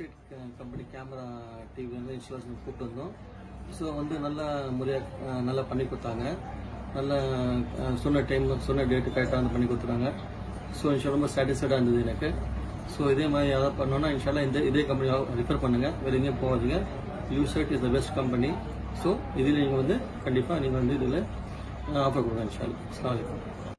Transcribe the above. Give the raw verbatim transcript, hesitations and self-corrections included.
USITE company camera T V and insurance put so one Nala Muria Nala Panikutanga, Nala sooner time sooner date on the Panikutanga, so inshallah satisfied under the neck. So either my Panona, inshallah in the either company refer Panaga, where in Power, USITE is the best company, so either you on the Kandifa and even the offer good inshallah.